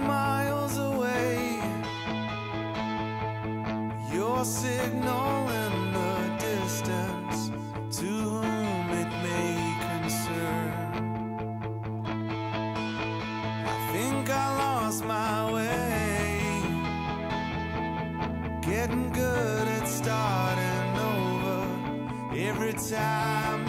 miles away. Your signal in the distance, to whom it may concern. I think I lost my way, getting good at starting over every time.